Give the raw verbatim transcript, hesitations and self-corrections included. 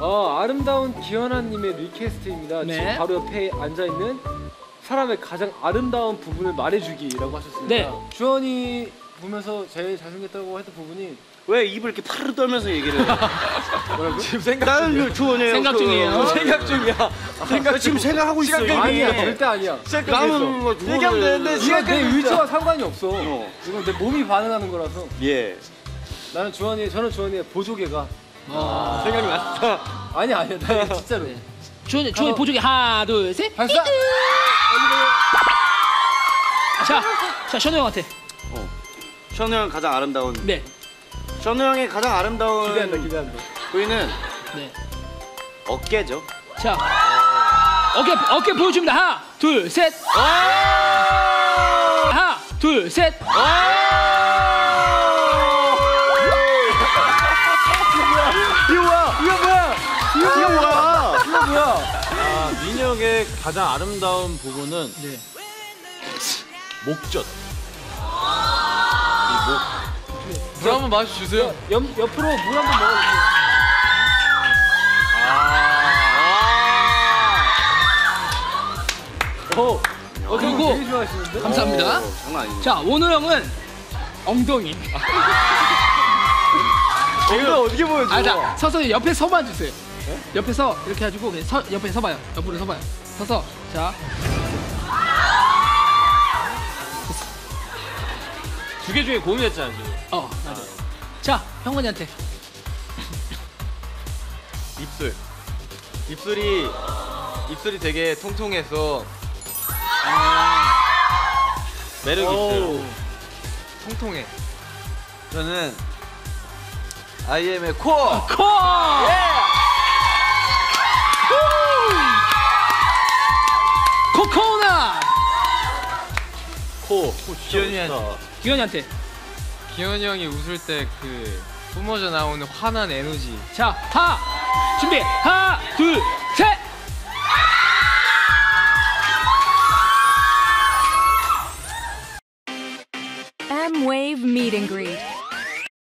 어, 아름다운 기현아님의 리퀘스트입니다. 네. 지금 바로 옆에 앉아있는 사람의 가장 아름다운 부분을 말해주기라고 하셨습니다. 네. 주현이 보면서 제일 잘생겼다고 했던 부분이 왜 입을 이렇게 파르르 떨면서 얘기를 해요? 뭐라고? 지금 생각 나는 주원이에요. 생각 중이에요. 생각 중이야. 아, 생각 지금 생각하고 있어. 아니야, 절대 아니야. 나는 뭐 얘기하면 되는데 지금 내 의지와 상관이 없어. 어. 이건 내 몸이 반응하는 거라서. 예. 나는 주원이, 저는 주원이의 보조개가. 아, 생각이 났어. 아니 아니야, 나 진짜로. 네. 주원이, 주원이 보조개 하나, 둘, 셋. 발사. 자, 자 션우 형한테. 어. 션우 형 가장 아름다운. 네. 션우 형의 가장 아름다운 기대한다, 기대한다. 부위는 네. 어깨죠. 자, 어깨 어깨 보여줍니다. 하나, 둘, 셋. 하나, 둘, 셋. 이거 뭐야? 이거 뭐야? 이거 뭐야? 이거 뭐야? 이거 뭐야? 아, 민혁의 가장 아름다운 부분은 네. 목젖. 이 목. 물 한번 마셔주세요. 옆, 옆으로 물 한번 먹어주세요. 아, 아 오, 어, 그리고 감사합니다. 오, 장난 아니네. 자, 원우 형은 엉덩이. 이거 어떻게 보여줘? 아, 자, 서서 옆에 서만 주세요. 네? 옆에서 이렇게 해주고 서, 옆에 서봐요. 옆으로 서봐요. 서서, 자. 두 개 중에 고민했잖아, 지금. 어, 맞아. 아. 자, 형건이한테. 입술. 입술이, 입술이 되게 통통해서. 아, 매력이 있어요. 통통해. 저는 아이엠의 코어! 아, 코어! 예! 코코넛! 코. 기현이한테. 기현이한테. 기현이 형이 웃을 때 그 뿜어져 나오는 환한 에너지. 자, 하! 준비! 하나, 둘, 셋! Mwave Meet and Greet.